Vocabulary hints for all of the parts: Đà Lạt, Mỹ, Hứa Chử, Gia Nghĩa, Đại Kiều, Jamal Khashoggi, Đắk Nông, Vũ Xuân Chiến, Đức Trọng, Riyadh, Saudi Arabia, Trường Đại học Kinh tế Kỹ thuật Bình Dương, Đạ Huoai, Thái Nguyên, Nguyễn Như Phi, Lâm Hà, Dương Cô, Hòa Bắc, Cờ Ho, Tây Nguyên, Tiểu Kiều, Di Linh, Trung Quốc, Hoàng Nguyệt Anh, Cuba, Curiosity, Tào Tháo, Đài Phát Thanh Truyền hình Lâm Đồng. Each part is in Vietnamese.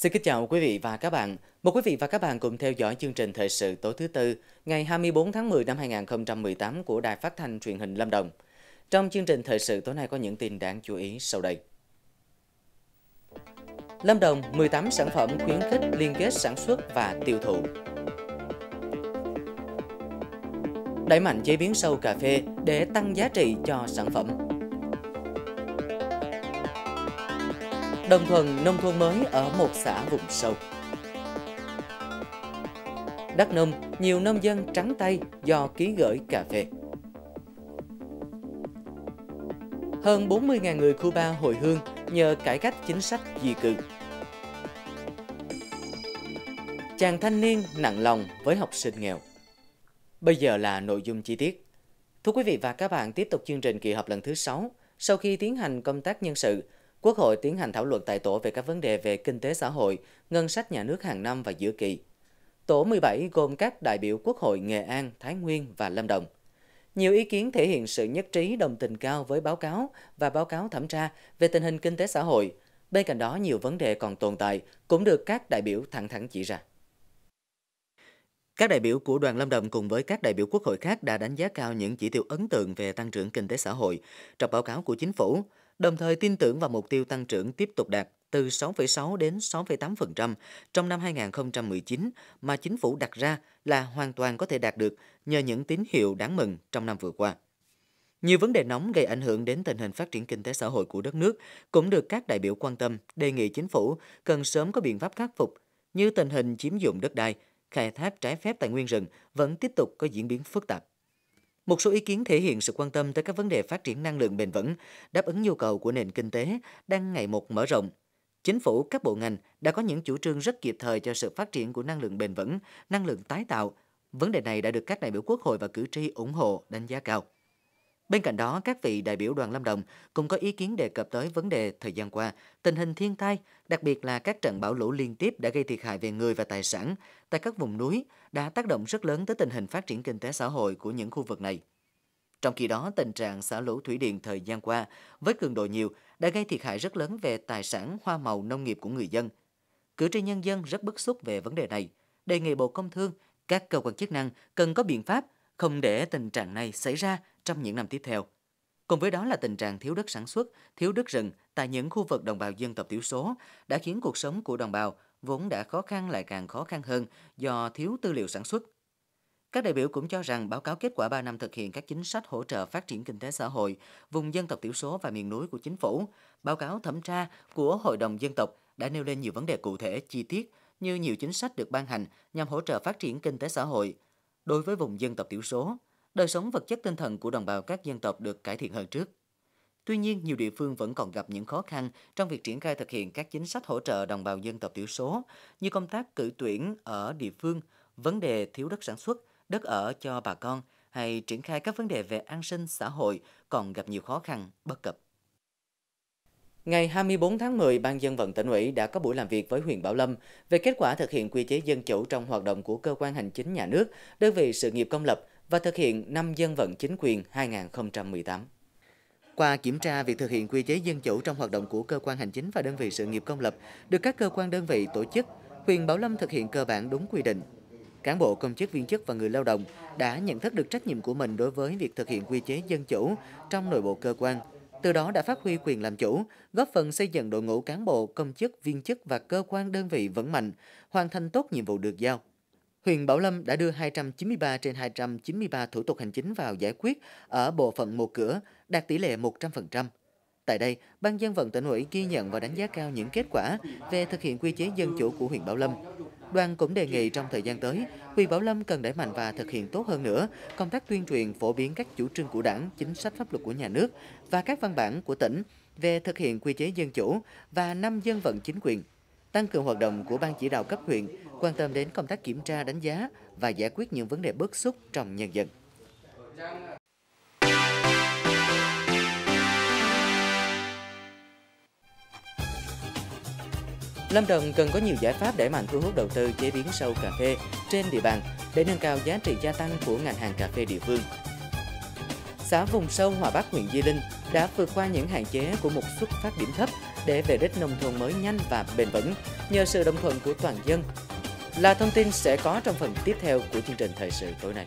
Xin kính chào quý vị và các bạn. Mời quý vị và các bạn cùng theo dõi chương trình thời sự tối thứ Tư, ngày 24 tháng 10 năm 2018 của Đài Phát Thanh Truyền hình Lâm Đồng. Trong chương trình thời sự tối nay có những tin đáng chú ý sau đây. Lâm Đồng 18 sản phẩm khuyến khích liên kết sản xuất và tiêu thụ. Đẩy mạnh chế biến sâu cà phê để tăng giá trị cho sản phẩm. Đồng thuận nông thôn mới ở một xã vùng sâu. Đắk Nông, nhiều nông dân trắng tay do ký gửi cà phê. Hơn 40.000 người Cuba hồi hương nhờ cải cách chính sách di cư. Chàng thanh niên nặng lòng với học sinh nghèo. Bây giờ là nội dung chi tiết. Thưa quý vị và các bạn, tiếp tục chương trình kỳ họp lần thứ 6. Sau khi tiến hành công tác nhân sự, Quốc hội tiến hành thảo luận tại tổ về các vấn đề về kinh tế xã hội, ngân sách nhà nước hàng năm và giữa kỳ. Tổ 17 gồm các đại biểu Quốc hội Nghệ An, Thái Nguyên và Lâm Đồng. Nhiều ý kiến thể hiện sự nhất trí đồng tình cao với báo cáo và báo cáo thẩm tra về tình hình kinh tế xã hội. Bên cạnh đó, nhiều vấn đề còn tồn tại cũng được các đại biểu thẳng thắn chỉ ra. Các đại biểu của đoàn Lâm Đồng cùng với các đại biểu Quốc hội khác đã đánh giá cao những chỉ tiêu ấn tượng về tăng trưởng kinh tế xã hội trong báo cáo của chính phủ, đồng thời tin tưởng vào mục tiêu tăng trưởng tiếp tục đạt từ 6,6 đến 6,8% trong năm 2019 mà chính phủ đặt ra là hoàn toàn có thể đạt được nhờ những tín hiệu đáng mừng trong năm vừa qua. Nhiều vấn đề nóng gây ảnh hưởng đến tình hình phát triển kinh tế xã hội của đất nước cũng được các đại biểu quan tâm, đề nghị chính phủ cần sớm có biện pháp khắc phục, như tình hình chiếm dụng đất đai, khai thác trái phép tài nguyên rừng vẫn tiếp tục có diễn biến phức tạp. Một số ý kiến thể hiện sự quan tâm tới các vấn đề phát triển năng lượng bền vững, đáp ứng nhu cầu của nền kinh tế đang ngày một mở rộng. Chính phủ, các bộ ngành đã có những chủ trương rất kịp thời cho sự phát triển của năng lượng bền vững, năng lượng tái tạo. Vấn đề này đã được các đại biểu Quốc hội và cử tri ủng hộ, đánh giá cao. Bên cạnh đó, các vị đại biểu đoàn Lâm Đồng cũng có ý kiến đề cập tới vấn đề thời gian qua, tình hình thiên tai, đặc biệt là các trận bão lũ liên tiếp đã gây thiệt hại về người và tài sản tại các vùng núi, đã tác động rất lớn tới tình hình phát triển kinh tế xã hội của những khu vực này. Trong khi đó, tình trạng xả lũ thủy điện thời gian qua với cường độ nhiều đã gây thiệt hại rất lớn về tài sản, hoa màu, nông nghiệp của người dân. Cử tri nhân dân rất bức xúc về vấn đề này, đề nghị Bộ Công Thương, các cơ quan chức năng cần có biện pháp không để tình trạng này xảy ra trong những năm tiếp theo. Cùng với đó là tình trạng thiếu đất sản xuất, thiếu đất rừng tại những khu vực đồng bào dân tộc thiểu số đã khiến cuộc sống của đồng bào vốn đã khó khăn lại càng khó khăn hơn do thiếu tư liệu sản xuất. Các đại biểu cũng cho rằng báo cáo kết quả 3 năm thực hiện các chính sách hỗ trợ phát triển kinh tế xã hội, vùng dân tộc thiểu số và miền núi của chính phủ, báo cáo thẩm tra của Hội đồng Dân tộc đã nêu lên nhiều vấn đề cụ thể, chi tiết như nhiều chính sách được ban hành nhằm hỗ trợ phát triển kinh tế xã hội đối với vùng dân tộc thiểu số. Đời sống vật chất tinh thần của đồng bào các dân tộc được cải thiện hơn trước. Tuy nhiên, nhiều địa phương vẫn còn gặp những khó khăn trong việc triển khai thực hiện các chính sách hỗ trợ đồng bào dân tộc thiểu số, như công tác cử tuyển ở địa phương, vấn đề thiếu đất sản xuất, đất ở cho bà con, hay triển khai các vấn đề về an sinh xã hội còn gặp nhiều khó khăn, bất cập. Ngày 24 tháng 10, Ban Dân vận Tỉnh ủy đã có buổi làm việc với huyện Bảo Lâm về kết quả thực hiện quy chế dân chủ trong hoạt động của cơ quan hành chính nhà nước, đơn vị sự nghiệp công lập, và thực hiện năm dân vận chính quyền 2018. Qua kiểm tra, việc thực hiện quy chế dân chủ trong hoạt động của cơ quan hành chính và đơn vị sự nghiệp công lập được các cơ quan đơn vị tổ chức, huyện Bảo Lâm thực hiện cơ bản đúng quy định. Cán bộ, công chức, viên chức và người lao động đã nhận thức được trách nhiệm của mình đối với việc thực hiện quy chế dân chủ trong nội bộ cơ quan, từ đó đã phát huy quyền làm chủ, góp phần xây dựng đội ngũ cán bộ, công chức, viên chức và cơ quan đơn vị vững mạnh, hoàn thành tốt nhiệm vụ được giao. Huyện Bảo Lâm đã đưa 293 trên 293 thủ tục hành chính vào giải quyết ở bộ phận một cửa, đạt tỷ lệ 100%. Tại đây, Ban Dân vận Tỉnh ủy ghi nhận và đánh giá cao những kết quả về thực hiện quy chế dân chủ của huyện Bảo Lâm. Đoàn cũng đề nghị trong thời gian tới, huyện Bảo Lâm cần đẩy mạnh và thực hiện tốt hơn nữa công tác tuyên truyền, phổ biến các chủ trương của Đảng, chính sách pháp luật của nhà nước và các văn bản của tỉnh về thực hiện quy chế dân chủ và năm dân vận chính quyền. Tăng cường hoạt động của Ban Chỉ đạo cấp huyện, quan tâm đến công tác kiểm tra, đánh giá và giải quyết những vấn đề bức xúc trong nhân dân. Lâm Đồng cần có nhiều giải pháp để mạnh thu hút đầu tư chế biến sâu cà phê trên địa bàn để nâng cao giá trị gia tăng của ngành hàng cà phê địa phương. Xã vùng sâu Hòa Bắc, huyện Di Linh đã vượt qua những hạn chế của một xuất phát điểm thấp để về đích nông thôn mới nhanh và bền vững nhờ sự đồng thuận của toàn dân. Là thông tin sẽ có trong phần tiếp theo của chương trình thời sự tối nay.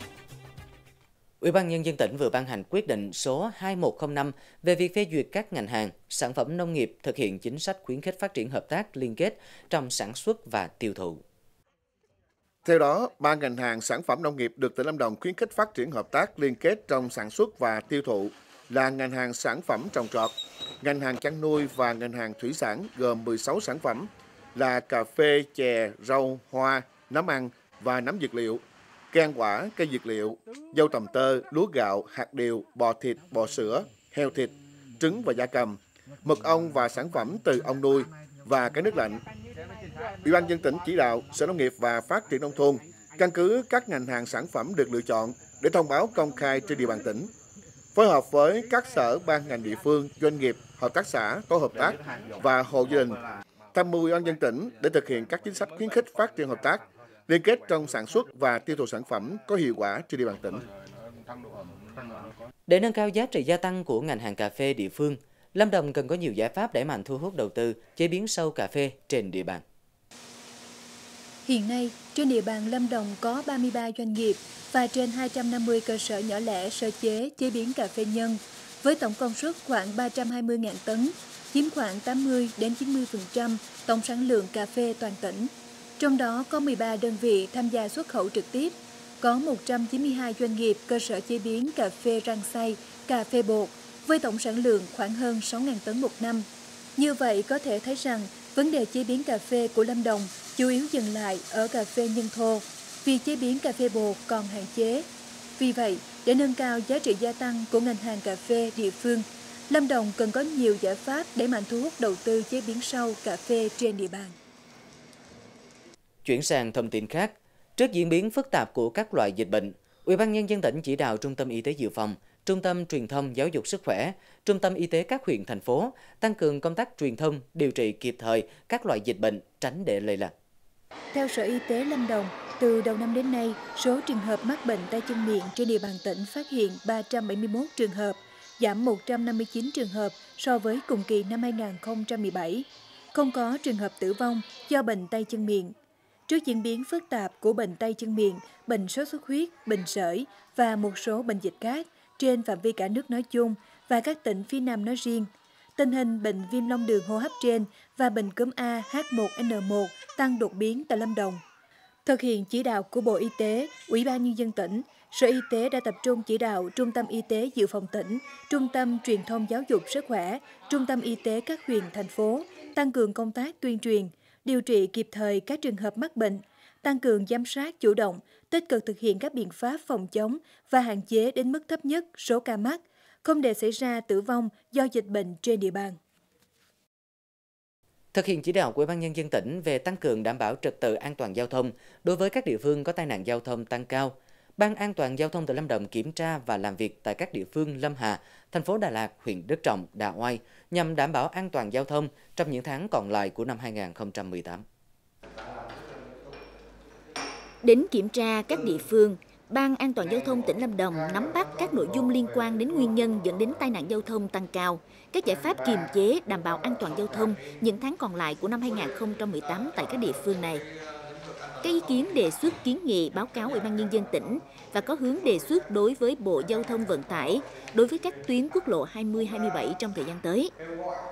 Ủy ban Nhân dân tỉnh vừa ban hành quyết định số 2105 về việc phê duyệt các ngành hàng, sản phẩm nông nghiệp thực hiện chính sách khuyến khích phát triển hợp tác liên kết trong sản xuất và tiêu thụ. Theo đó, 3 ngành hàng sản phẩm nông nghiệp được tỉnh Lâm Đồng khuyến khích phát triển hợp tác liên kết trong sản xuất và tiêu thụ là ngành hàng sản phẩm trồng trọt, ngành hàng chăn nuôi và ngành hàng thủy sản gồm 16 sản phẩm là cà phê, chè, rau, hoa, nấm ăn và nấm dược liệu, can quả, cây dược liệu, dâu tầm tơ, lúa gạo, hạt điều, bò thịt, bò sữa, heo thịt, trứng và gia cầm, mật ong và sản phẩm từ ong nuôi và cái nước lạnh. Ủy ban nhân dân tỉnh chỉ đạo Sở Nông nghiệp và Phát triển Nông thôn căn cứ các ngành hàng sản phẩm được lựa chọn để thông báo công khai trên địa bàn tỉnh, phối hợp với các sở, ban ngành địa phương, doanh nghiệp, hợp tác xã, tổ hợp tác và hộ gia đình, tham mưu Ủy ban nhân dân tỉnh để thực hiện các chính sách khuyến khích phát triển hợp tác liên kết trong sản xuất và tiêu thụ sản phẩm có hiệu quả trên địa bàn tỉnh. Để nâng cao giá trị gia tăng của ngành hàng cà phê địa phương, Lâm Đồng cần có nhiều giải pháp đẩy mạnh thu hút đầu tư chế biến sâu cà phê trên địa bàn. Hiện nay, trên địa bàn Lâm Đồng có 33 doanh nghiệp và trên 250 cơ sở nhỏ lẻ sơ chế, chế biến cà phê nhân, với tổng công suất khoảng 320.000 tấn, chiếm khoảng 80–90% tổng sản lượng cà phê toàn tỉnh. Trong đó có 13 đơn vị tham gia xuất khẩu trực tiếp, có 192 doanh nghiệp cơ sở chế biến cà phê rang xay, cà phê bột, với tổng sản lượng khoảng hơn 6.000 tấn một năm. Như vậy có thể thấy rằng vấn đề chế biến cà phê của Lâm Đồng chủ yếu dừng lại ở cà phê nhân thô, vì chế biến cà phê bột còn hạn chế. Vì vậy, để nâng cao giá trị gia tăng của ngành hàng cà phê địa phương, Lâm Đồng cần có nhiều giải pháp để mạnh thu hút đầu tư chế biến sâu cà phê trên địa bàn. Chuyển sang thông tin khác, trước diễn biến phức tạp của các loại dịch bệnh, Ủy ban Nhân dân tỉnh chỉ đạo Trung tâm Y tế Dự phòng, Trung tâm Truyền thông Giáo dục Sức khỏe, Trung tâm Y tế các huyện, thành phố tăng cường công tác truyền thông, điều trị kịp thời các loại dịch bệnh, tránh để lây lan. Theo Sở Y tế Lâm Đồng, từ đầu năm đến nay, số trường hợp mắc bệnh tay chân miệng trên địa bàn tỉnh phát hiện 371 trường hợp, giảm 159 trường hợp so với cùng kỳ năm 2017. Không có trường hợp tử vong do bệnh tay chân miệng. Trước diễn biến phức tạp của bệnh tay chân miệng, bệnh sốt xuất huyết, bệnh sởi và một số bệnh dịch khác trên phạm vi cả nước nói chung và các tỉnh phía Nam nói riêng, tình hình bệnh viêm long đường hô hấp trên và bệnh cúm A H1N1 tăng đột biến tại Lâm Đồng. Thực hiện chỉ đạo của Bộ Y tế, Ủy ban Nhân dân tỉnh, Sở Y tế đã tập trung chỉ đạo Trung tâm Y tế Dự phòng tỉnh, Trung tâm Truyền thông Giáo dục Sức khỏe, Trung tâm Y tế các huyện, thành phố tăng cường công tác tuyên truyền, điều trị kịp thời các trường hợp mắc bệnh, tăng cường giám sát chủ động, tích cực thực hiện các biện pháp phòng chống và hạn chế đến mức thấp nhất số ca mắc, không để xảy ra tử vong do dịch bệnh trên địa bàn. Thực hiện chỉ đạo của Ủy ban Nhân dân tỉnh về tăng cường đảm bảo trật tự an toàn giao thông đối với các địa phương có tai nạn giao thông tăng cao, Ban An toàn giao thông tỉnh Lâm Đồng kiểm tra và làm việc tại các địa phương Lâm Hà, thành phố Đà Lạt, huyện Đức Trọng, Đạ Huoai nhằm đảm bảo an toàn giao thông trong những tháng còn lại của năm 2018. Đến kiểm tra các địa phương, Ban An toàn giao thông tỉnh Lâm Đồng nắm bắt các nội dung liên quan đến nguyên nhân dẫn đến tai nạn giao thông tăng cao, các giải pháp kiềm chế đảm bảo an toàn giao thông những tháng còn lại của năm 2018 tại các địa phương này. Các ý kiến đề xuất kiến nghị báo cáo Ủy ban Nhân dân tỉnh và có hướng đề xuất đối với Bộ Giao thông Vận tải đối với các tuyến quốc lộ 20-27 trong thời gian tới.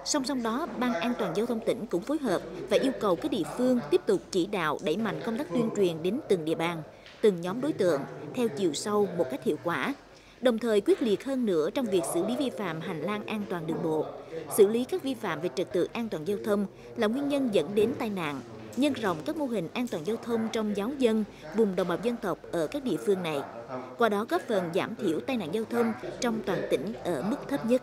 Song song đó, Ban An toàn giao thông tỉnh cũng phối hợp và yêu cầu các địa phương tiếp tục chỉ đạo đẩy mạnh công tác tuyên truyền đến từng địa bàn, từng nhóm đối tượng theo chiều sâu một cách hiệu quả, đồng thời quyết liệt hơn nữa trong việc xử lý vi phạm hành lang an toàn đường bộ, xử lý các vi phạm về trật tự an toàn giao thông là nguyên nhân dẫn đến tai nạn, nhân rộng các mô hình an toàn giao thông trong giáo dân, vùng đồng bào dân tộc ở các địa phương này. Qua đó góp phần giảm thiểu tai nạn giao thông trong toàn tỉnh ở mức thấp nhất.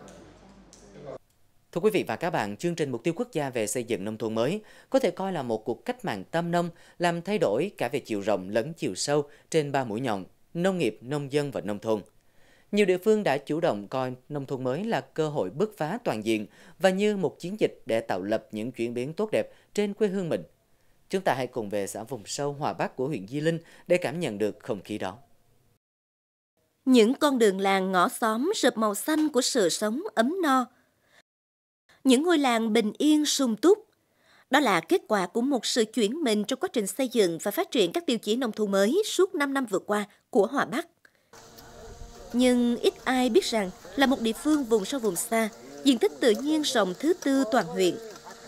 Thưa quý vị và các bạn, chương trình Mục tiêu Quốc gia về xây dựng nông thôn mới có thể coi là một cuộc cách mạng tam nông làm thay đổi cả về chiều rộng lẫn chiều sâu trên 3 mũi nhọn, nông nghiệp, nông dân và nông thôn. Nhiều địa phương đã chủ động coi nông thôn mới là cơ hội bứt phá toàn diện và như một chiến dịch để tạo lập những chuyển biến tốt đẹp trên quê hương mình. Chúng ta hãy cùng về xã vùng sâu Hòa Bắc của huyện Di Linh để cảm nhận được không khí đó. những con đường làng ngõ xóm rợp màu xanh của sự sống ấm no, những ngôi làng bình yên sung túc. Đó là kết quả của một sự chuyển mình trong quá trình xây dựng và phát triển các tiêu chí nông thôn mới suốt 5 năm vừa qua của Hòa Bắc. Nhưng ít ai biết rằng là một địa phương vùng sâu vùng xa, diện tích tự nhiên rộng thứ tư toàn huyện,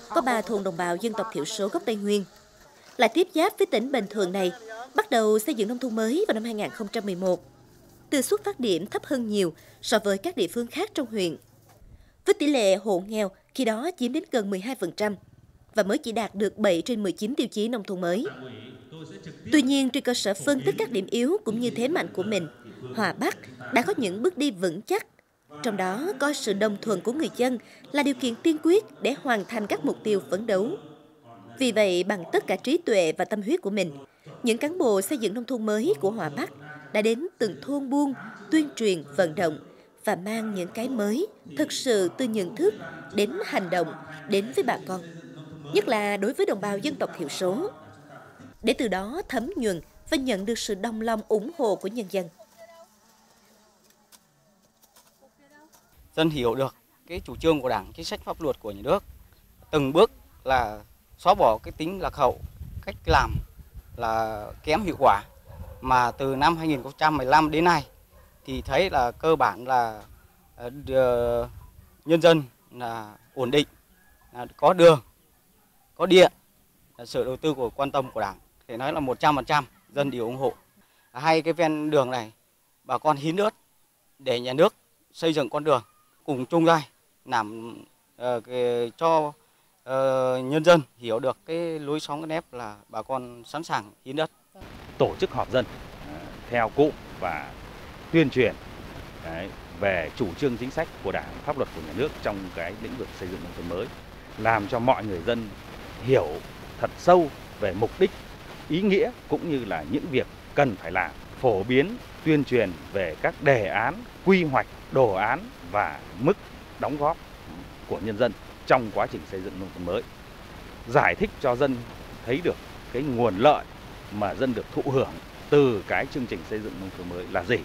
có 3 thôn đồng bào dân tộc thiểu số gốc Tây Nguyên. Lại tiếp giáp với tỉnh Bình Thuận này, bắt đầu xây dựng nông thôn mới vào năm 2011, từ xuất phát điểm thấp hơn nhiều so với các địa phương khác trong huyện. Với tỷ lệ hộ nghèo khi đó chiếm đến gần 12%. Và mới chỉ đạt được 7 trên 19 tiêu chí nông thôn mới. Tuy nhiên, trên cơ sở phân tích các điểm yếu cũng như thế mạnh của mình, Hòa Bắc đã có những bước đi vững chắc. Trong đó, coi sự đồng thuận của người dân là điều kiện tiên quyết để hoàn thành các mục tiêu phấn đấu. Vì vậy, bằng tất cả trí tuệ và tâm huyết của mình, những cán bộ xây dựng nông thôn mới của Hòa Bắc đã đến từng thôn buôn, tuyên truyền, vận động và mang những cái mới thực sự từ nhận thức đến hành động đến với bà con, nhất là đối với đồng bào dân tộc thiểu số, để từ đó thấm nhuần và nhận được sự đồng lòng ủng hộ của nhân dân. Dân hiểu được cái chủ trương của Đảng, chính sách pháp luật của nhà nước, từng bước là xóa bỏ cái tính lạc hậu, cách làm là kém hiệu quả, mà từ năm 2015 đến nay thì thấy là cơ bản là nhân dân là ổn định, là có đường, có điện, sự đầu tư của quan tâm của Đảng, thì nói là 100% dân đều ủng hộ. Hai cái ven đường này, bà con hín ướt để nhà nước xây dựng con đường cùng chung tay làm cho nhân dân hiểu được cái lối sống cái nếp là bà con sẵn sàng hín ướt. Tổ chức họp dân theo cụm và tuyên truyền về chủ trương chính sách của Đảng, pháp luật của nhà nước trong cái lĩnh vực xây dựng nông thôn mới, làm cho mọi người dân hiểu thật sâu về mục đích, ý nghĩa cũng như là những việc cần phải làm, phổ biến, tuyên truyền về các đề án, quy hoạch, đồ án và mức đóng góp của nhân dân trong quá trình xây dựng nông thôn mới. Giải thích cho dân thấy được cái nguồn lợi mà dân được thụ hưởng từ cái chương trình xây dựng nông thôn mới là gì.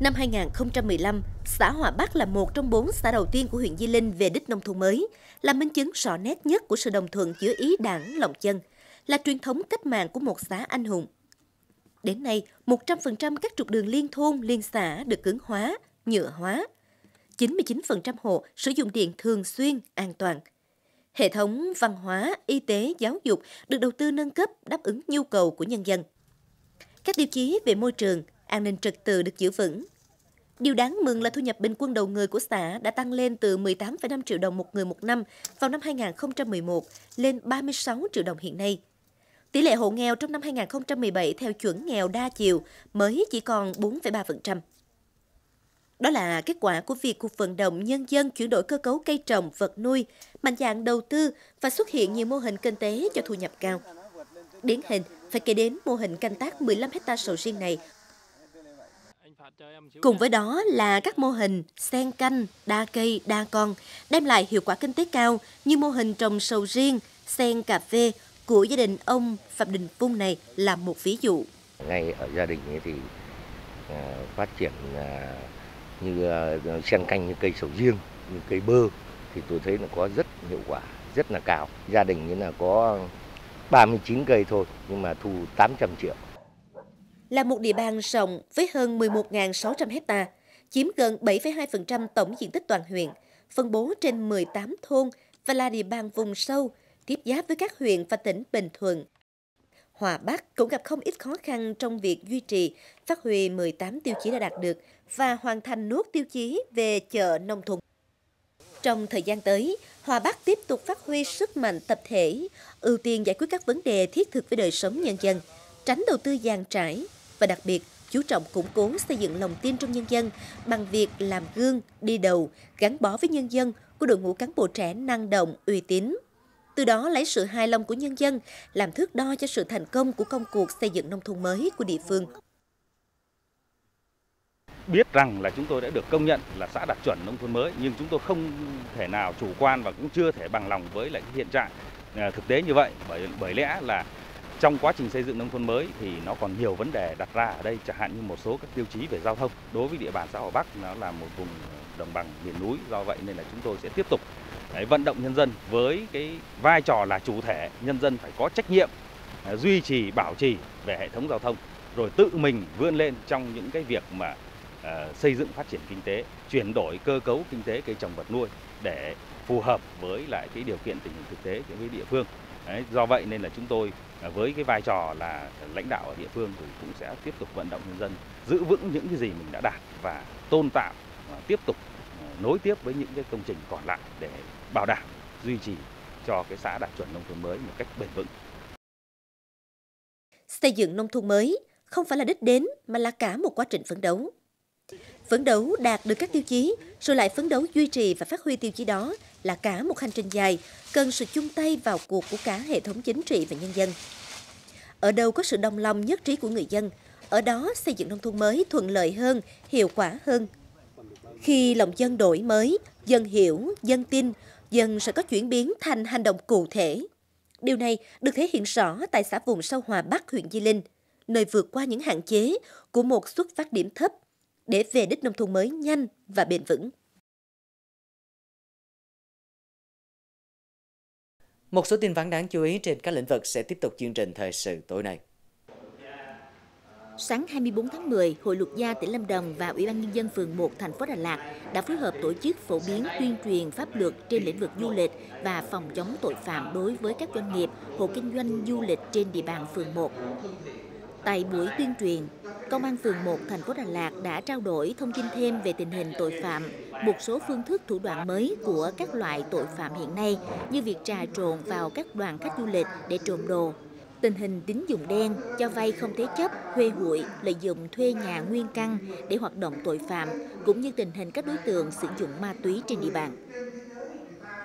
Năm 2015, xã Hòa Bắc là một trong 4 xã đầu tiên của huyện Di Linh về đích nông thôn mới, là minh chứng rõ nét nhất của sự đồng thuận giữa ý Đảng, lòng dân, là truyền thống cách mạng của một xã anh hùng. Đến nay, 100% các trục đường liên thôn, liên xã được cứng hóa, nhựa hóa. 99% hộ sử dụng điện thường xuyên, an toàn. Hệ thống văn hóa, y tế, giáo dục được đầu tư nâng cấp đáp ứng nhu cầu của nhân dân. Các tiêu chí về môi trường, an ninh trật tự được giữ vững. Điều đáng mừng là thu nhập bình quân đầu người của xã đã tăng lên từ 18,5 triệu đồng một người một năm vào năm 2011 lên 36 triệu đồng hiện nay. Tỷ lệ hộ nghèo trong năm 2017 theo chuẩn nghèo đa chiều mới chỉ còn 4,3%. Đó là kết quả của việc cuộc vận động nhân dân chuyển đổi cơ cấu cây trồng, vật nuôi, mạnh dạn đầu tư và xuất hiện nhiều mô hình kinh tế cho thu nhập cao. Điển hình phải kể đến mô hình canh tác 15 hecta sầu riêng này. Cùng với đó là các mô hình xen canh, đa cây, đa con đem lại hiệu quả kinh tế cao như mô hình trồng sầu riêng, xen cà phê của gia đình ông Phạm Đình Phung này là một ví dụ. Ngay ở gia đình ấy thì phát triển như xen canh như cây sầu riêng, như cây bơ thì tôi thấy nó có rất hiệu quả, rất là cao. Gia đình như là có 39 cây thôi nhưng mà thu 800 triệu. Là một địa bàn rộng với hơn 11.600 hecta, chiếm gần 7,2% tổng diện tích toàn huyện, phân bố trên 18 thôn và là địa bàn vùng sâu, tiếp giáp với các huyện và tỉnh Bình Thuận. Hòa Bắc cũng gặp không ít khó khăn trong việc duy trì, phát huy 18 tiêu chí đã đạt được và hoàn thành nốt tiêu chí về chợ nông thôn. Trong thời gian tới, Hòa Bắc tiếp tục phát huy sức mạnh tập thể, ưu tiên giải quyết các vấn đề thiết thực với đời sống nhân dân, tránh đầu tư dàn trải và đặc biệt chú trọng củng cố xây dựng lòng tin trong nhân dân bằng việc làm gương, đi đầu, gắn bó với nhân dân của đội ngũ cán bộ trẻ năng động, uy tín. Từ đó lấy sự hài lòng của nhân dân làm thước đo cho sự thành công của công cuộc xây dựng nông thôn mới của địa phương. Biết rằng là chúng tôi đã được công nhận là xã đạt chuẩn nông thôn mới, nhưng chúng tôi không thể nào chủ quan và cũng chưa thể bằng lòng với lại hiện trạng thực tế như vậy, bởi lẽ là Trong quá trình xây dựng nông thôn mới thì nó còn nhiều vấn đề đặt ra ở đây, chẳng hạn như một số các tiêu chí về giao thông. Đối với địa bàn xã Hòa Bắc, nó là một vùng đồng bằng miền núi, do vậy nên là chúng tôi sẽ tiếp tục vận động nhân dân với cái vai trò là chủ thể, nhân dân phải có trách nhiệm duy trì, bảo trì về hệ thống giao thông, rồi tự mình vươn lên trong những cái việc mà xây dựng phát triển kinh tế, chuyển đổi cơ cấu kinh tế cây trồng vật nuôi để phù hợp với lại cái điều kiện tình hình thực tế đối với địa phương. Đấy, do vậy nên là chúng tôi với cái vai trò là lãnh đạo ở địa phương thì cũng sẽ tiếp tục vận động nhân dân giữ vững những cái gì mình đã đạt và tôn tạo, tiếp tục nối tiếp với những cái công trình còn lại để bảo đảm duy trì cho cái xã đạt chuẩn nông thôn mới một cách bền vững. Xây dựng nông thôn mới không phải là đích đến mà là cả một quá trình phấn đấu. Phấn đấu đạt được các tiêu chí, rồi lại phấn đấu duy trì và phát huy tiêu chí đó là cả một hành trình dài, cần sự chung tay vào cuộc của cả hệ thống chính trị và nhân dân. Ở đâu có sự đồng lòng nhất trí của người dân, ở đó xây dựng nông thôn mới thuận lợi hơn, hiệu quả hơn. Khi lòng dân đổi mới, dân hiểu, dân tin, dân sẽ có chuyển biến thành hành động cụ thể. Điều này được thể hiện rõ tại xã vùng sâu Hòa Bắc, huyện Di Linh, nơi vượt qua những hạn chế của một xuất phát điểm thấp để về đích nông thôn mới nhanh và bền vững. Một số tin vắn đáng chú ý trên các lĩnh vực sẽ tiếp tục chương trình thời sự tối nay. Sáng 24 tháng 10, Hội Luật gia tỉnh Lâm Đồng và Ủy ban Nhân dân phường 1 thành phố Đà Lạt đã phối hợp tổ chức phổ biến tuyên truyền pháp luật trên lĩnh vực du lịch và phòng chống tội phạm đối với các doanh nghiệp, hộ kinh doanh du lịch trên địa bàn phường 1. Tại buổi tuyên truyền, Công an phường 1 thành phố Đà Lạt đã trao đổi thông tin thêm về tình hình tội phạm, một số phương thức thủ đoạn mới của các loại tội phạm hiện nay như việc trà trộn vào các đoàn khách du lịch để trộm đồ, tình hình tín dụng đen, cho vay không thế chấp, thuê hụi, lợi dụng thuê nhà nguyên căn để hoạt động tội phạm, cũng như tình hình các đối tượng sử dụng ma túy trên địa bàn.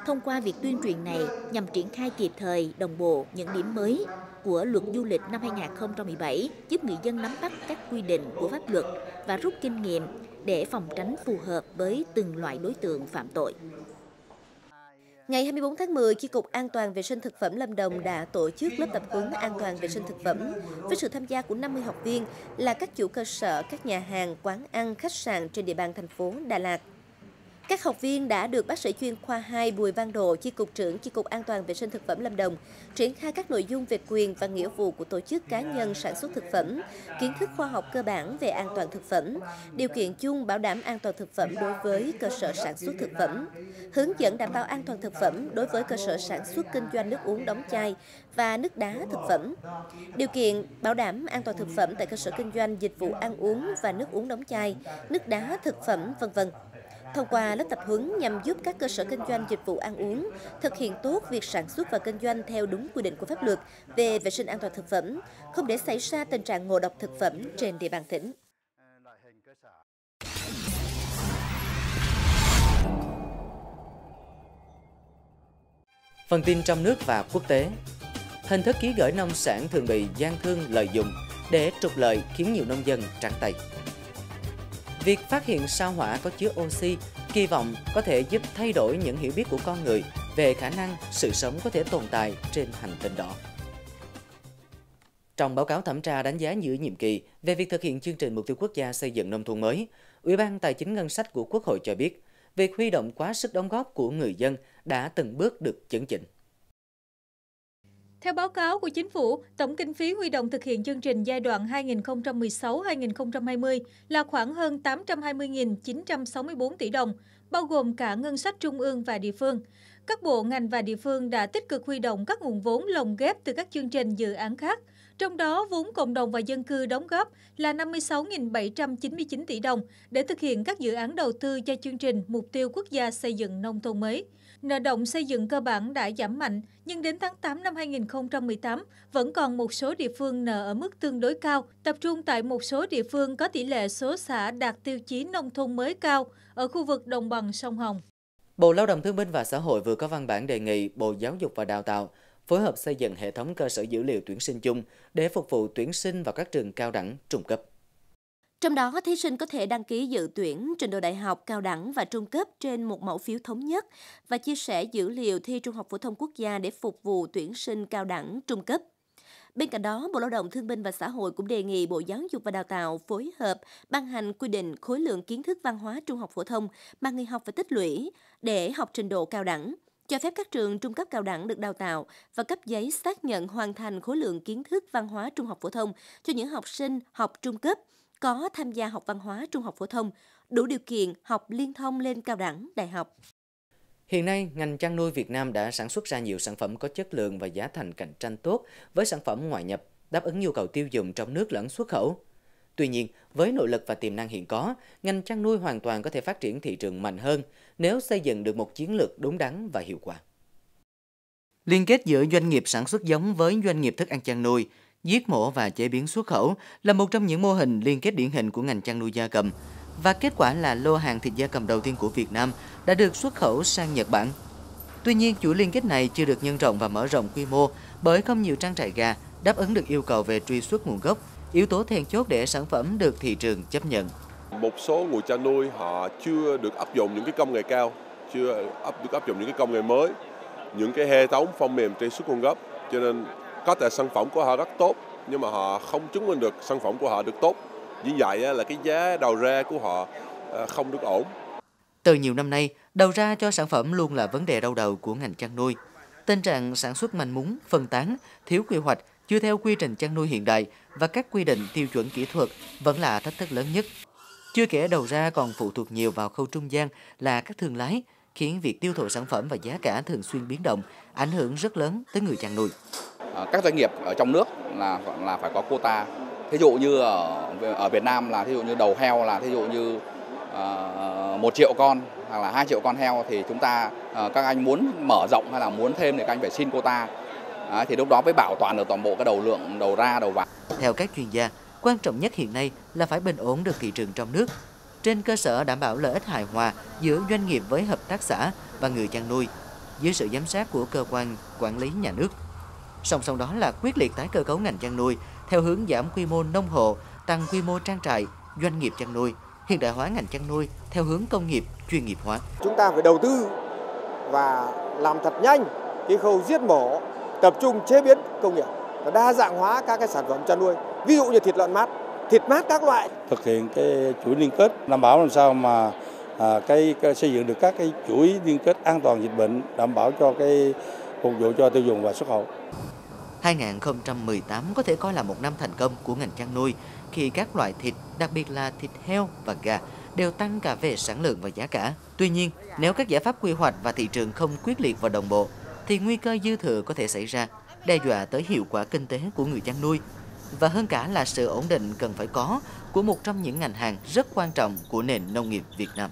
Thông qua việc tuyên truyền này nhằm triển khai kịp thời, đồng bộ những điểm mới của luật du lịch năm 2017, giúp người dân nắm bắt các quy định của pháp luật và rút kinh nghiệm để phòng tránh phù hợp với từng loại đối tượng phạm tội. Ngày 24 tháng 10, Chi cục An toàn vệ sinh thực phẩm Lâm Đồng đã tổ chức lớp tập huấn an toàn vệ sinh thực phẩm với sự tham gia của 50 học viên là các chủ cơ sở, các nhà hàng, quán ăn, khách sạn trên địa bàn thành phố Đà Lạt. Các học viên đã được bác sĩ chuyên khoa 2 Bùi Văn Độ, Chi cục trưởng Chi cục An toàn vệ sinh thực phẩm Lâm Đồng, triển khai các nội dung về quyền và nghĩa vụ của tổ chức cá nhân sản xuất thực phẩm, kiến thức khoa học cơ bản về an toàn thực phẩm, điều kiện chung bảo đảm an toàn thực phẩm đối với cơ sở sản xuất thực phẩm, hướng dẫn đảm bảo an toàn thực phẩm đối với cơ sở sản xuất kinh doanh nước uống đóng chai và nước đá thực phẩm, điều kiện bảo đảm an toàn thực phẩm tại cơ sở kinh doanh dịch vụ ăn uống và nước uống đóng chai, nước đá thực phẩm, v.v. Thông qua lớp tập huấn nhằm giúp các cơ sở kinh doanh dịch vụ ăn uống thực hiện tốt việc sản xuất và kinh doanh theo đúng quy định của pháp luật về vệ sinh an toàn thực phẩm, không để xảy ra tình trạng ngộ độc thực phẩm trên địa bàn tỉnh. Phần tin trong nước và quốc tế. Hình thức ký gửi nông sản thường bị gian thương lợi dụng để trục lợi khiến nhiều nông dân trắng tay. Việc phát hiện sao hỏa có chứa oxy kỳ vọng có thể giúp thay đổi những hiểu biết của con người về khả năng sự sống có thể tồn tại trên hành tinh đó. Trong báo cáo thẩm tra đánh giá giữa nhiệm kỳ về việc thực hiện chương trình mục tiêu quốc gia xây dựng nông thôn mới, Ủy ban Tài chính Ngân sách của Quốc hội cho biết, việc huy động quá sức đóng góp của người dân đã từng bước được chấn chỉnh. Theo báo cáo của Chính phủ, tổng kinh phí huy động thực hiện chương trình giai đoạn 2016-2020 là khoảng hơn 820.964 tỷ đồng, bao gồm cả ngân sách trung ương và địa phương. Các bộ, ngành và địa phương đã tích cực huy động các nguồn vốn lồng ghép từ các chương trình dự án khác. Trong đó, vốn cộng đồng và dân cư đóng góp là 56.799 tỷ đồng để thực hiện các dự án đầu tư cho chương trình Mục tiêu Quốc gia xây dựng nông thôn mới. Nợ động xây dựng cơ bản đã giảm mạnh, nhưng đến tháng 8 năm 2018 vẫn còn một số địa phương nợ ở mức tương đối cao, tập trung tại một số địa phương có tỷ lệ số xã đạt tiêu chí nông thôn mới cao ở khu vực đồng bằng sông Hồng. Bộ Lao động Thương binh và Xã hội vừa có văn bản đề nghị Bộ Giáo dục và Đào tạo phối hợp xây dựng hệ thống cơ sở dữ liệu tuyển sinh chung để phục vụ tuyển sinh vào các trường cao đẳng, trung cấp. Trong đó, thí sinh có thể đăng ký dự tuyển trình độ đại học, cao đẳng và trung cấp trên một mẫu phiếu thống nhất và chia sẻ dữ liệu thi Trung học phổ thông quốc gia để phục vụ tuyển sinh cao đẳng, trung cấp. Bên cạnh đó, Bộ Lao động Thương binh và Xã hội cũng đề nghị Bộ Giáo dục và Đào tạo phối hợp ban hành quy định khối lượng kiến thức văn hóa trung học phổ thông mà người học phải tích lũy để học trình độ cao đẳng, cho phép các trường trung cấp cao đẳng được đào tạo và cấp giấy xác nhận hoàn thành khối lượng kiến thức văn hóa trung học phổ thông cho những học sinh học trung cấp có tham gia học văn hóa trung học phổ thông, đủ điều kiện học liên thông lên cao đẳng, đại học. Hiện nay, ngành chăn nuôi Việt Nam đã sản xuất ra nhiều sản phẩm có chất lượng và giá thành cạnh tranh tốt với sản phẩm ngoại nhập, đáp ứng nhu cầu tiêu dùng trong nước lẫn xuất khẩu. Tuy nhiên, với nội lực và tiềm năng hiện có, ngành chăn nuôi hoàn toàn có thể phát triển thị trường mạnh hơn nếu xây dựng được một chiến lược đúng đắn và hiệu quả. Liên kết giữa doanh nghiệp sản xuất giống với doanh nghiệp thức ăn chăn nuôi, giết mổ và chế biến xuất khẩu là một trong những mô hình liên kết điển hình của ngành chăn nuôi gia cầm. Và kết quả là lô hàng thịt gia cầm đầu tiên của Việt Nam đã được xuất khẩu sang Nhật Bản. Tuy nhiên, chuỗi liên kết này chưa được nhân rộng và mở rộng quy mô bởi không nhiều trang trại gà đáp ứng được yêu cầu về truy xuất nguồn gốc, yếu tố then chốt để sản phẩm được thị trường chấp nhận. Một số người chăn nuôi họ chưa được áp dụng những cái công nghệ cao, chưa được áp dụng những cái công nghệ mới, những cái hệ thống phần mềm truy xuất nguồn gốc, cho nên có thể sản phẩm của họ rất tốt nhưng mà họ không chứng minh được sản phẩm của họ được tốt. Như vậy là cái giá đầu ra của họ không được ổn. Từ nhiều năm nay, đầu ra cho sản phẩm luôn là vấn đề đau đầu của ngành chăn nuôi. Tình trạng sản xuất manh mún, phân tán, thiếu quy hoạch, chưa theo quy trình chăn nuôi hiện đại và các quy định tiêu chuẩn kỹ thuật vẫn là thách thức lớn nhất. Chưa kể đầu ra còn phụ thuộc nhiều vào khâu trung gian là các thương lái, khiến việc tiêu thụ sản phẩm và giá cả thường xuyên biến động, ảnh hưởng rất lớn tới người chăn nuôi. Các doanh nghiệp ở trong nước là phải có quota. Thí dụ như ở Việt Nam là thí dụ như đầu heo là thí dụ như 1 triệu con hoặc là 2 triệu con heo, thì chúng ta các anh muốn mở rộng hay là muốn thêm thì các anh phải xin quota. Thì lúc đó mới bảo toàn được toàn bộ cái đầu lượng, đầu ra, đầu vào. Theo các chuyên gia, quan trọng nhất hiện nay là phải bình ổn được thị trường trong nước trên cơ sở đảm bảo lợi ích hài hòa giữa doanh nghiệp với hợp tác xã và người chăn nuôi dưới sự giám sát của cơ quan quản lý nhà nước. Song song đó là quyết liệt tái cơ cấu ngành chăn nuôi theo hướng giảm quy mô nông hộ, tăng quy mô trang trại, doanh nghiệp chăn nuôi, hiện đại hóa ngành chăn nuôi theo hướng công nghiệp, chuyên nghiệp hóa. Chúng ta phải đầu tư và làm thật nhanh cái khâu giết mổ, tập trung chế biến công nghiệp, đa dạng hóa các cái sản phẩm chăn nuôi, ví dụ như thịt mát các loại. Thực hiện cái chuỗi liên kết, đảm bảo làm sao mà xây dựng được các cái chuỗi liên kết an toàn dịch bệnh, đảm bảo cho cái phục vụ cho tiêu dùng và xuất khẩu. 2018 có thể coi là một năm thành công của ngành chăn nuôi khi các loại thịt, đặc biệt là thịt heo và gà, đều tăng cả về sản lượng và giá cả. Tuy nhiên, nếu các giải pháp quy hoạch và thị trường không quyết liệt và đồng bộ, thì nguy cơ dư thừa có thể xảy ra, đe dọa tới hiệu quả kinh tế của người chăn nuôi. Và hơn cả là sự ổn định cần phải có của một trong những ngành hàng rất quan trọng của nền nông nghiệp Việt Nam.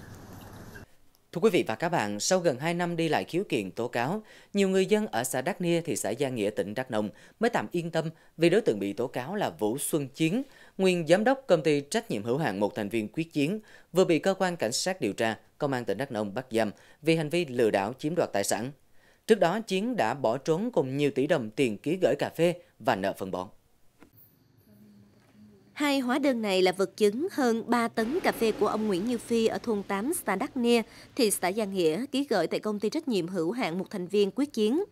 Thưa quý vị và các bạn, sau gần 2 năm đi lại khiếu kiện tố cáo, nhiều người dân ở xã Đắk Nia, thị xã Gia Nghĩa, tỉnh Đắk Nông mới tạm yên tâm vì đối tượng bị tố cáo là Vũ Xuân Chiến, nguyên giám đốc công ty trách nhiệm hữu hạn một thành viên Quyết Chiến, vừa bị cơ quan cảnh sát điều tra công an tỉnh Đắk Nông bắt giam vì hành vi lừa đảo chiếm đoạt tài sản. Trước đó, Chiến đã bỏ trốn cùng nhiều tỷ đồng tiền ký gửi cà phê và nợ phân bón. Hai hóa đơn này là vật chứng hơn 3 tấn cà phê của ông Nguyễn Như Phi ở thôn 8 xã Đắk Nia, thị xã Gia Nghĩa ký gửi tại công ty trách nhiệm hữu hạn một thành viên Quyết Chiến.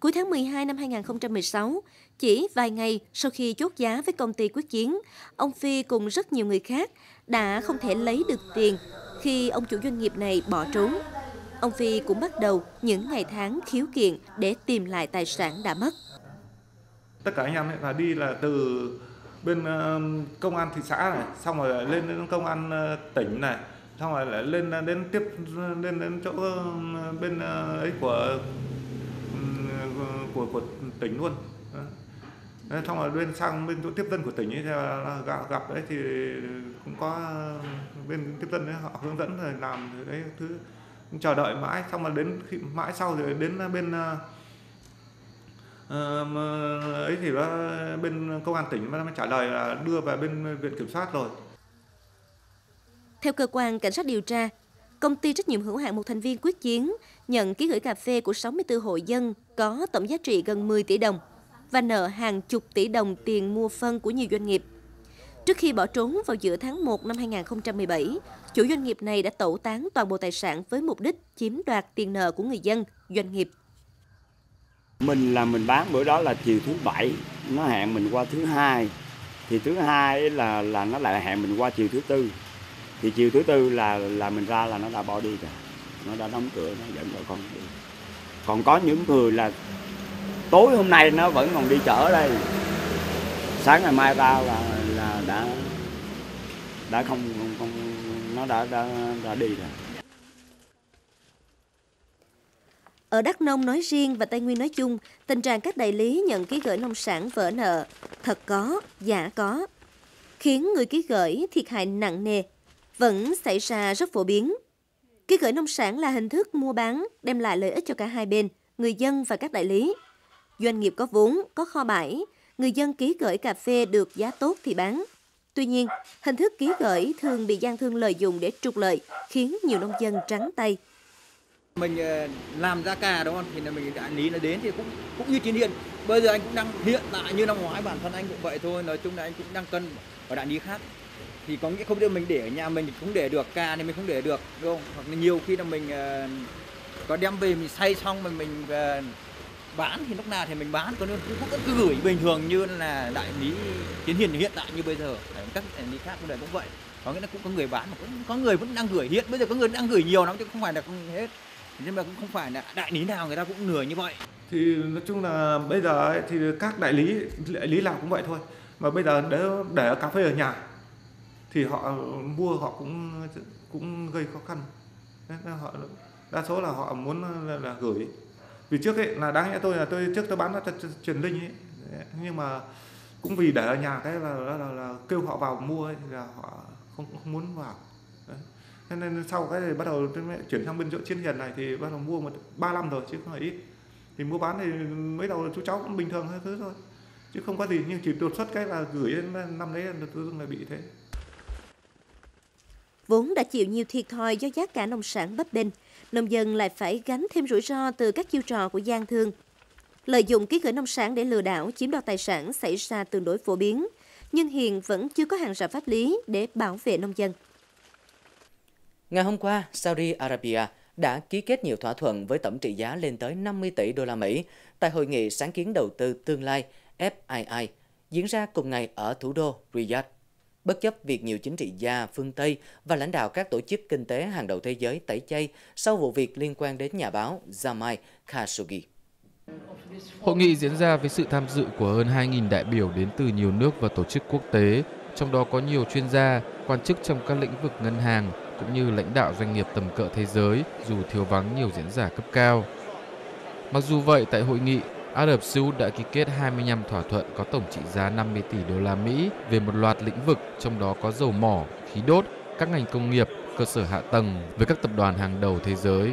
Cuối tháng 12 năm 2016, chỉ vài ngày sau khi chốt giá với công ty Quyết Chiến, ông Phi cùng rất nhiều người khác đã không thể lấy được tiền khi ông chủ doanh nghiệp này bỏ trốn. Ông Phi cũng bắt đầu những ngày tháng khiếu kiện để tìm lại tài sản đã mất. Tất cả anh em là đi là từ bên công an thị xã này, xong rồi lên đến công an tỉnh này, xong rồi lại lên đến tiếp lên đến chỗ bên ấy của tỉnh luôn. Đấy, xong rồi lên sang bên chỗ tiếp dân của tỉnh ấy gặp đấy thì cũng có bên tiếp dân ấy họ hướng dẫn rồi làm rồi đấy thứ chờ đợi mãi, xong rồi đến khi mãi sau rồi đến bên ấy thì bên công an tỉnh mới trả lời là đưa về bên viện kiểm soát rồi. Theo cơ quan cảnh sát điều tra, công ty trách nhiệm hữu hạn một thành viên Quyết Chiến nhận ký gửi cà phê của 64 hộ dân có tổng giá trị gần 10 tỷ đồng và nợ hàng chục tỷ đồng tiền mua phân của nhiều doanh nghiệp. Trước khi bỏ trốn vào giữa tháng 1 năm 2017, chủ doanh nghiệp này đã tẩu tán toàn bộ tài sản với mục đích chiếm đoạt tiền nợ của người dân, doanh nghiệp. Mình bán bữa đó là chiều thứ bảy, nó hẹn mình qua thứ hai, thì thứ hai là nó lại hẹn mình qua chiều thứ tư, thì chiều thứ tư là mình ra là nó đã bỏ đi rồi, nó đã đóng cửa, nó dẫn vợ con đi. Còn có những người là tối hôm nay nó vẫn còn đi chợ ở đây, sáng ngày mai ra là đã không nó đã đi rồi. Ở Đắk Nông nói riêng và Tây Nguyên nói chung, tình trạng các đại lý nhận ký gửi nông sản vỡ nợ, thật có, giả có, khiến người ký gửi thiệt hại nặng nề, vẫn xảy ra rất phổ biến. Ký gửi nông sản là hình thức mua bán đem lại lợi ích cho cả hai bên, người dân và các đại lý. Doanh nghiệp có vốn, có kho bãi, người dân ký gửi cà phê được giá tốt thì bán. Tuy nhiên, hình thức ký gửi thường bị gian thương lợi dụng để trục lợi, khiến nhiều nông dân trắng tay. Mình làm ra cà đúng không? Thì là mình đại lý nó đến thì cũng như trên hiện. Bây giờ anh cũng đang hiện tại như năm ngoái, bản thân anh cũng vậy thôi. Nói chung là anh cũng đang cân ở đại lý khác. Thì có nghĩa không được, mình để ở nhà mình cũng để được, cà thì mình không để được, đúng không? Hoặc là nhiều khi là mình có đem về mình xay xong mà mình bán thì lúc nào thì mình bán. Còn cũng cứ gửi bình thường như là đại lý trên hiện tại như bây giờ. Các đại lý khác cũng vậy. Có nghĩa là cũng có người bán mà cũng có người vẫn đang gửi hiện. Bây giờ có người đang gửi nhiều lắm chứ không phải là không hết. Nhưng mà cũng không phải là đại lý nào người ta cũng lừa như vậy. Thì nói chung là bây giờ ấy, thì các đại lý nào cũng vậy thôi. Mà bây giờ để cà phê ở nhà thì họ mua họ cũng gây khó khăn. Họ đa số là họ muốn là gửi. Vì trước ấy là đáng lẽ tôi bán cho Truyền Linh ấy. Nhưng mà cũng vì để ở nhà cái là kêu họ vào mua ấy, là họ không muốn vào. Đấy. Nên sau cái bắt đầu chuyển sang bên chỗ Chiến Hiền này thì bắt đầu mua một 3 năm rồi chứ không phải ít. Thì mua bán thì mới đầu chú cháu cũng bình thường hết thứ thôi, chứ không có gì, nhưng chỉ đột xuất cái là gửi năm đấy là bị thế. Vốn đã chịu nhiều thiệt thòi do giá cả nông sản bấp bênh, nông dân lại phải gánh thêm rủi ro từ các chiêu trò của gian thương. Lợi dụng ký gửi nông sản để lừa đảo chiếm đoạt tài sản xảy ra tương đối phổ biến, nhưng hiện vẫn chưa có hàng rào pháp lý để bảo vệ nông dân. Ngày hôm qua, Saudi Arabia đã ký kết nhiều thỏa thuận với tổng trị giá lên tới 50 tỷ đô la Mỹ tại Hội nghị Sáng kiến Đầu tư Tương lai FII diễn ra cùng ngày ở thủ đô Riyadh. Bất chấp việc nhiều chính trị gia phương Tây và lãnh đạo các tổ chức kinh tế hàng đầu thế giới tẩy chay sau vụ việc liên quan đến nhà báo Jamal Khashoggi. Hội nghị diễn ra với sự tham dự của hơn 2.000 đại biểu đến từ nhiều nước và tổ chức quốc tế, trong đó có nhiều chuyên gia, quan chức trong các lĩnh vực ngân hàng, cũng như lãnh đạo doanh nghiệp tầm cỡ thế giới dù thiếu vắng nhiều diễn giả cấp cao. Mặc dù vậy, tại hội nghị, Ả Rập Xê Út đã ký kết 25 thỏa thuận có tổng trị giá 50 tỷ đô la Mỹ về một loạt lĩnh vực, trong đó có dầu mỏ, khí đốt, các ngành công nghiệp, cơ sở hạ tầng với các tập đoàn hàng đầu thế giới.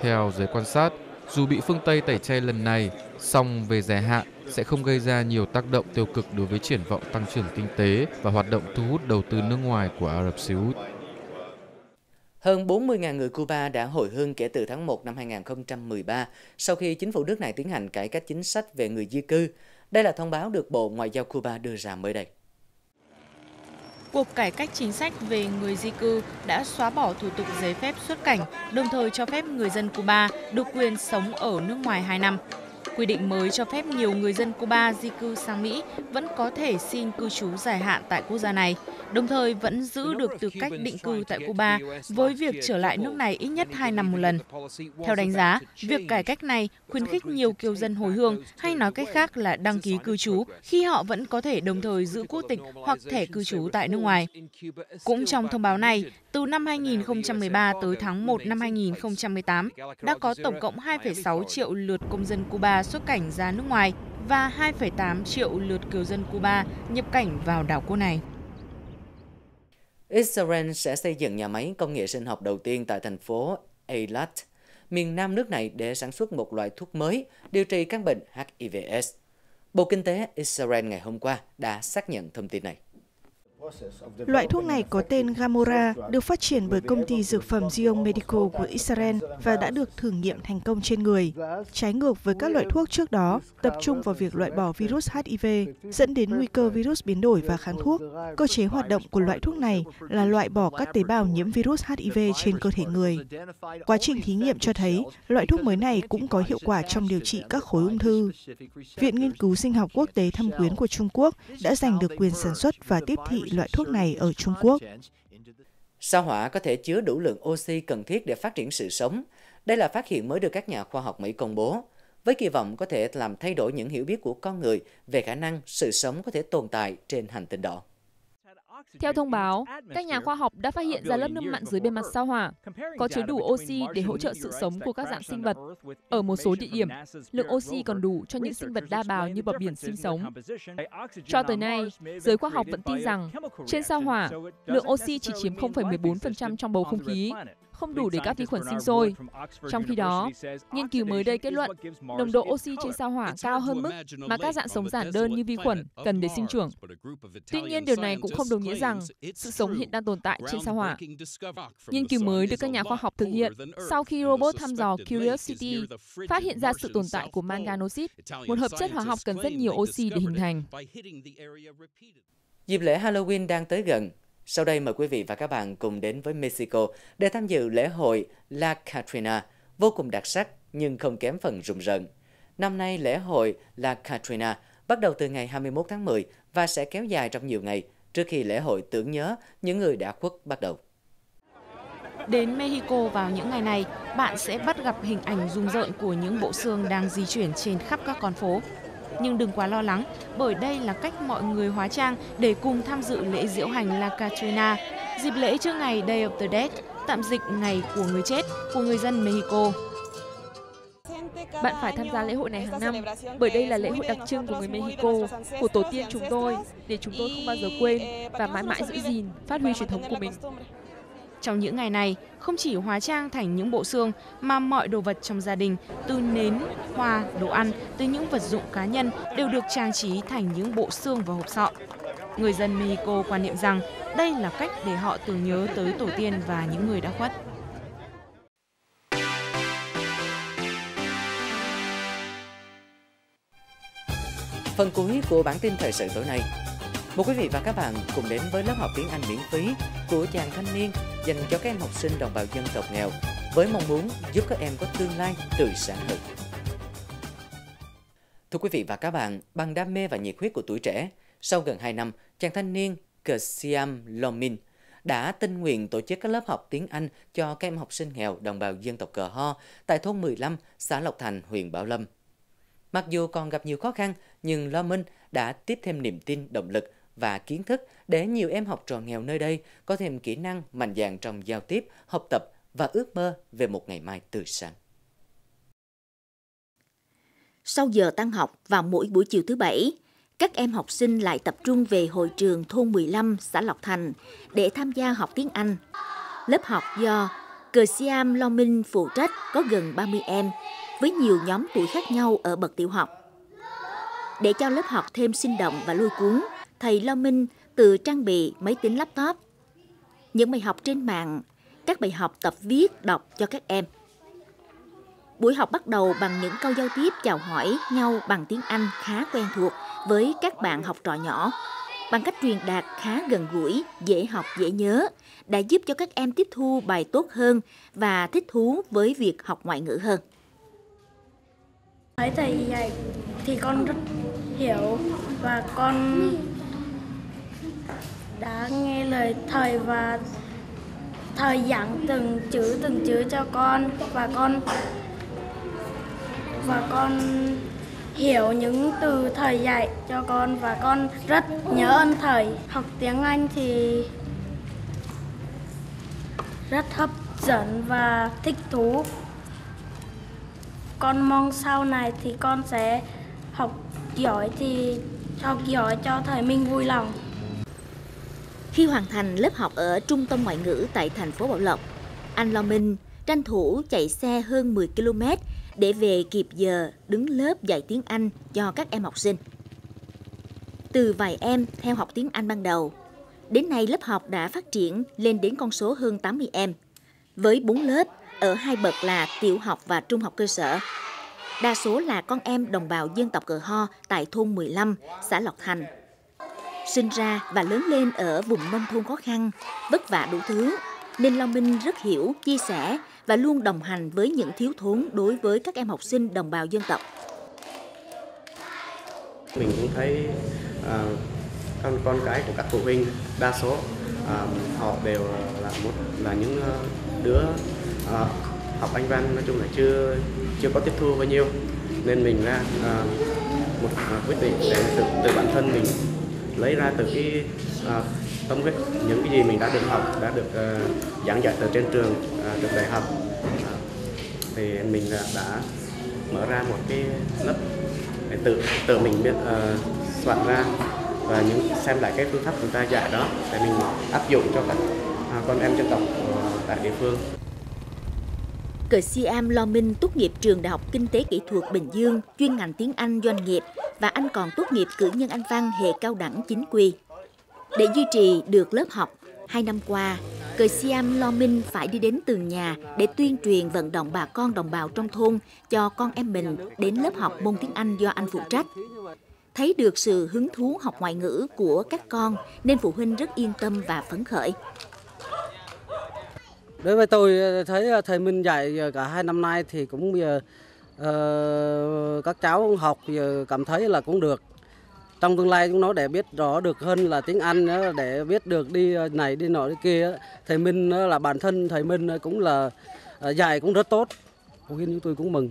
Theo giới quan sát, dù bị phương Tây tẩy chay lần này, song về dài hạn sẽ không gây ra nhiều tác động tiêu cực đối với triển vọng tăng trưởng kinh tế và hoạt động thu hút đầu tư nước ngoài của Ả Rập Xê Út. Hơn 40.000 người Cuba đã hồi hương kể từ tháng 1 năm 2013 sau khi chính phủ nước này tiến hành cải cách chính sách về người di cư. Đây là thông báo được Bộ Ngoại giao Cuba đưa ra mới đây. Cuộc cải cách chính sách về người di cư đã xóa bỏ thủ tục giấy phép xuất cảnh, đồng thời cho phép người dân Cuba được quyền sống ở nước ngoài 2 năm. Quy định mới cho phép nhiều người dân Cuba di cư sang Mỹ vẫn có thể xin cư trú dài hạn tại quốc gia này, đồng thời vẫn giữ được tư cách định cư tại Cuba với việc trở lại nước này ít nhất 2 năm một lần. Theo đánh giá, việc cải cách này khuyến khích nhiều kiều dân hồi hương, hay nói cách khác là đăng ký cư trú, khi họ vẫn có thể đồng thời giữ quốc tịch hoặc thẻ cư trú tại nước ngoài. Cũng trong thông báo này, từ năm 2013 tới tháng 1 năm 2018, đã có tổng cộng 2,6 triệu lượt công dân Cuba xuất cảnh ra nước ngoài và 2,8 triệu lượt kiều dân Cuba nhập cảnh vào đảo quốc này. Israel sẽ xây dựng nhà máy công nghệ sinh học đầu tiên tại thành phố Eilat, miền nam nước này để sản xuất một loại thuốc mới điều trị căn bệnh HIVS. Bộ Kinh tế Israel ngày hôm qua đã xác nhận thông tin này. Loại thuốc này có tên Gamora, được phát triển bởi công ty dược phẩm Zion Medical của Israel và đã được thử nghiệm thành công trên người. Trái ngược với các loại thuốc trước đó, tập trung vào việc loại bỏ virus HIV, dẫn đến nguy cơ virus biến đổi và kháng thuốc. Cơ chế hoạt động của loại thuốc này là loại bỏ các tế bào nhiễm virus HIV trên cơ thể người. Quá trình thí nghiệm cho thấy, loại thuốc mới này cũng có hiệu quả trong điều trị các khối ung thư. Viện Nghiên cứu Sinh học Quốc tế Thâm quyến của Trung Quốc đã giành được quyền sản xuất và tiếp thị loại thuốc này ở Trung Quốc. Sao Hỏa có thể chứa đủ lượng oxy cần thiết để phát triển sự sống. Đây là phát hiện mới được các nhà khoa học Mỹ công bố, với kỳ vọng có thể làm thay đổi những hiểu biết của con người về khả năng sự sống có thể tồn tại trên hành tinh đỏ. Theo thông báo, các nhà khoa học đã phát hiện ra lớp nước mặn dưới bề mặt Sao Hỏa có chứa đủ oxy để hỗ trợ sự sống của các dạng sinh vật. Ở một số địa điểm, lượng oxy còn đủ cho những sinh vật đa bào như bọ biển sinh sống. Cho tới nay, giới khoa học vẫn tin rằng trên Sao Hỏa, lượng oxy chỉ chiếm 0,14% trong bầu không khí, không đủ để các vi khuẩn sinh sôi. Trong khi đó, nghiên cứu mới đây kết luận nồng độ oxy trên Sao Hỏa cao hơn mức mà các dạng sống giản đơn như vi khuẩn cần để sinh trưởng. Tuy nhiên, điều này cũng không đồng nghĩa rằng sự sống hiện đang tồn tại trên Sao Hỏa. Nghiên cứu mới được các nhà khoa học thực hiện sau khi robot thăm dò Curiosity phát hiện ra sự tồn tại của manganoxit, một hợp chất hóa học cần rất nhiều oxy để hình thành. Dịp lễ Halloween đang tới gần. Sau đây mời quý vị và các bạn cùng đến với Mexico để tham dự lễ hội La Catrina, vô cùng đặc sắc nhưng không kém phần rùng rợn. Năm nay, lễ hội La Catrina bắt đầu từ ngày 21 tháng 10 và sẽ kéo dài trong nhiều ngày trước khi lễ hội tưởng nhớ những người đã khuất bắt đầu. Đến Mexico vào những ngày này, bạn sẽ bắt gặp hình ảnh rùng rợn của những bộ xương đang di chuyển trên khắp các con phố. Nhưng đừng quá lo lắng, bởi đây là cách mọi người hóa trang để cùng tham dự lễ diễu hành La Catrina, dịp lễ trước ngày Day of the Dead, tạm dịch ngày của người chết, của người dân Mexico. Bạn phải tham gia lễ hội này hàng năm, bởi đây là lễ hội đặc trưng của người Mexico, của tổ tiên chúng tôi, để chúng tôi không bao giờ quên và mãi mãi giữ gìn, phát huy truyền thống của mình. Trong những ngày này, không chỉ hóa trang thành những bộ xương mà mọi đồ vật trong gia đình, từ nến, hoa, đồ ăn, từ những vật dụng cá nhân đều được trang trí thành những bộ xương và hộp sọ. Người dân Mexico quan niệm rằng đây là cách để họ tưởng nhớ tới tổ tiên và những người đã khuất. Phần cuối của bản tin thời sự tối nay. Mời quý vị và các bạn cùng đến với lớp học tiếng Anh miễn phí của chàng thanh niên dành cho các em học sinh đồng bào dân tộc nghèo với mong muốn giúp các em có tương lai tươi sáng hơn. Thưa quý vị và các bạn, bằng đam mê và nhiệt huyết của tuổi trẻ, sau gần 2 năm, chàng thanh niên K'Siam Lơ Min đã tình nguyện tổ chức các lớp học tiếng Anh cho các em học sinh nghèo đồng bào dân tộc Cờ Ho tại thôn 15, xã Lộc Thành, huyện Bảo Lâm. Mặc dù còn gặp nhiều khó khăn, nhưng Lơ Min đã tiếp thêm niềm tin, động lực và kiến thức để nhiều em học trò nghèo nơi đây có thêm kỹ năng mạnh dạn trong giao tiếp, học tập và ước mơ về một ngày mai tươi sáng. Sau giờ tan học vào mỗi buổi chiều thứ Bảy, các em học sinh lại tập trung về hội trường thôn 15, xã Lộc Thành để tham gia học tiếng Anh. Lớp học do K'Siam Lơ Min phụ trách có gần 30 em, với nhiều nhóm tuổi khác nhau ở bậc tiểu học. Để cho lớp học thêm sinh động và lôi cuốn, thầy Lơ Min tự trang bị máy tính laptop, những bài học trên mạng, các bài học tập viết, đọc cho các em. Buổi học bắt đầu bằng những câu giao tiếp chào hỏi nhau bằng tiếng Anh khá quen thuộc với các bạn học trò nhỏ. Bằng cách truyền đạt khá gần gũi, dễ học, dễ nhớ, đã giúp cho các em tiếp thu bài tốt hơn và thích thú với việc học ngoại ngữ hơn. Thấy thầy dạy thì con rất hiểu và con đã nghe lời thầy và thầy giảng từng chữ cho con và con hiểu những từ thầy dạy cho con và con rất nhớ ơn thầy. Học tiếng Anh thì rất hấp dẫn và thích thú. Con mong sau này thì con sẽ học giỏi cho thầy Minh vui lòng. Khi hoàn thành lớp học ở trung tâm ngoại ngữ tại thành phố Bảo Lộc, anh Lơ Min tranh thủ chạy xe hơn 10 km để về kịp giờ đứng lớp dạy tiếng Anh cho các em học sinh. Từ vài em theo học tiếng Anh ban đầu, Đến nay, lớp học đã phát triển lên đến con số hơn 80 em, với 4 lớp ở hai bậc là tiểu học và trung học cơ sở. Đa số là con em đồng bào dân tộc Cờ Ho tại thôn 15, xã Lộc Thành. Sinh ra và lớn lên ở vùng nông thôn khó khăn, vất vả đủ thứ, nên Long Minh rất hiểu, chia sẻ và luôn đồng hành với những thiếu thốn đối với các em học sinh đồng bào dân tộc. Mình cũng thấy con cái của các phụ huynh đa số họ đều là những đứa học Anh Văn, nói chung là chưa có tiếp thu bao nhiêu, nên mình ra một quyết định để từ bản thân mình lấy ra từ cái tâm huyết, những cái gì mình đã được học, đã được giảng dạy từ trên trường, trường đại học, thì mình đã mở ra một cái lớp để tự mình biết soạn ra và xem lại cái phương pháp chúng ta dạy đó để mình áp dụng cho các con em dân tộc tại địa phương. K'Siam Lơ Min tốt nghiệp trường Đại học Kinh tế Kỹ thuật Bình Dương, chuyên ngành tiếng Anh doanh nghiệp, và anh còn tốt nghiệp cử nhân Anh văn hệ cao đẳng chính quy. Để duy trì được lớp học, 2 năm qua, K'Siam Lơ Min phải đi đến từng nhà để tuyên truyền vận động bà con đồng bào trong thôn cho con em mình đến lớp học môn tiếng Anh do anh phụ trách. Thấy được sự hứng thú học ngoại ngữ của các con nên phụ huynh rất yên tâm và phấn khởi. Đối với tôi, thấy thầy Minh dạy cả 2 năm nay thì cũng các cháu học cảm thấy là cũng được. Trong tương lai chúng nó để biết rõ được hơn là tiếng Anh, để biết được đi này đi nọ đi kia. Thầy Minh là bản thân thầy Minh cũng là dạy cũng rất tốt. Phụ huynh chúng tôi cũng mừng.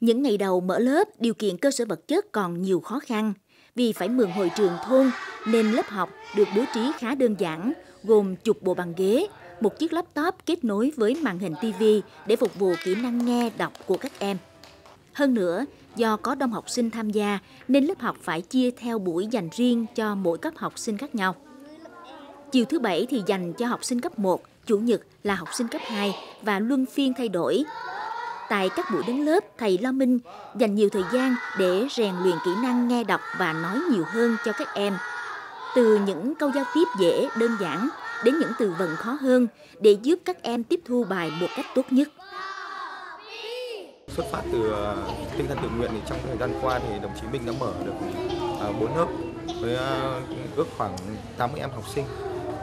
Những ngày đầu mở lớp, điều kiện cơ sở vật chất còn nhiều khó khăn. Vì phải mượn hội trường thôn nên lớp học được bố trí khá đơn giản, gồm chục bộ bàn ghế, một chiếc laptop kết nối với màn hình TV để phục vụ kỹ năng nghe đọc của các em. Hơn nữa, do có đông học sinh tham gia nên lớp học phải chia theo buổi dành riêng cho mỗi cấp học sinh khác nhau. Chiều thứ Bảy thì dành cho học sinh cấp 1, Chủ nhật là học sinh cấp 2 và luân phiên thay đổi. Tại các buổi đến lớp, thầy Lơ Min dành nhiều thời gian để rèn luyện kỹ năng nghe đọc và nói nhiều hơn cho các em. Từ những câu giao tiếp dễ, đơn giản đến những từ vựng khó hơn để giúp các em tiếp thu bài một cách tốt nhất. Xuất phát từ tinh thần tự nguyện thì trong thời gian qua thì đồng chí Minh đã mở được 4 lớp với ước khoảng 80 em học sinh.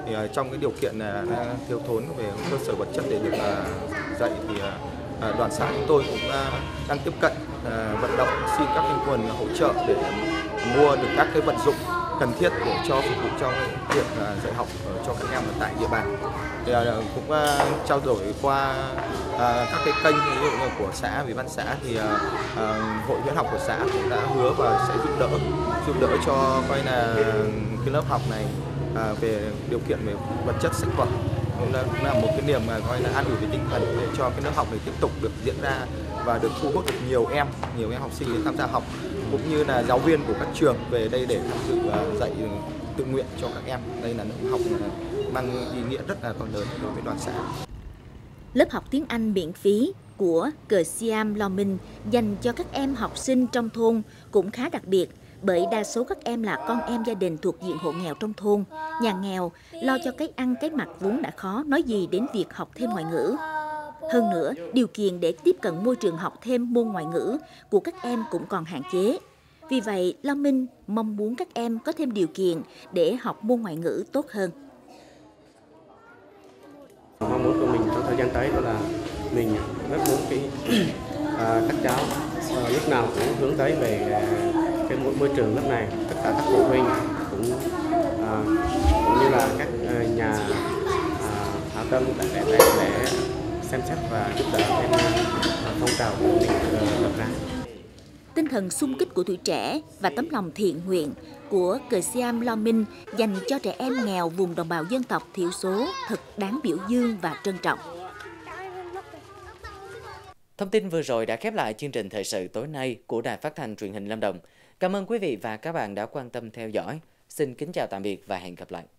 Thì trong cái điều kiện là thiếu thốn về cơ sở vật chất để được dạy thì đoàn xã chúng tôi cũng đang tiếp cận vận động xin các cái nguồn hỗ trợ để mua được các cái vận dụng cần thiết để cho phục vụ trong việc dạy học cho các em ở tại địa bàn. Thì cũng trao đổi qua các cái kênh ví dụ như của xã, ủy ban xã thì hội khuyến học của xã cũng đã hứa và sẽ giúp đỡ cho coi là cái lớp học này về điều kiện về vật chất, sách vở. Cũng là một cái niềm mà coi là an ủi về tinh thần để cho cái lớp học này tiếp tục được diễn ra và được thu hút được nhiều em học sinh đến tham gia học, cũng như là giáo viên của các trường về đây để tham dự dạy tự nguyện cho các em. Đây là lớp học mang ý nghĩa rất là to lớn đối với đoàn xã. Lớp học tiếng Anh miễn phí của K'Siam Lơ Min dành cho các em học sinh trong thôn cũng khá đặc biệt, bởi đa số các em là con em gia đình thuộc diện hộ nghèo trong thôn, nhà nghèo, lo cho cái ăn cái mặc vốn đã khó, nói gì đến việc học thêm ngoại ngữ. Hơn nữa, điều kiện để tiếp cận môi trường học thêm môn ngoại ngữ của các em cũng còn hạn chế. Vì vậy, Lơ Min mong muốn các em có thêm điều kiện để học môn ngoại ngữ tốt hơn. Mong muốn của mình trong thời gian tới đó là mình rất muốn các cháu lúc nào cũng hướng tới về cái môi trường lớp này, tất cả các phụ huynh cũng như là các nhà hảo tâm để xem xét và giúp đỡ thêm phong trào của mình lập ra. Tinh thần xung kích của tuổi trẻ và tấm lòng thiện nguyện của K'Siam Lơ Min dành cho trẻ em nghèo vùng đồng bào dân tộc thiểu số thật đáng biểu dương và trân trọng. Thông tin vừa rồi đã khép lại chương trình thời sự tối nay của Đài Phát thanh Truyền hình Lâm Đồng. Cảm ơn quý vị và các bạn đã quan tâm theo dõi. Xin kính chào tạm biệt và hẹn gặp lại.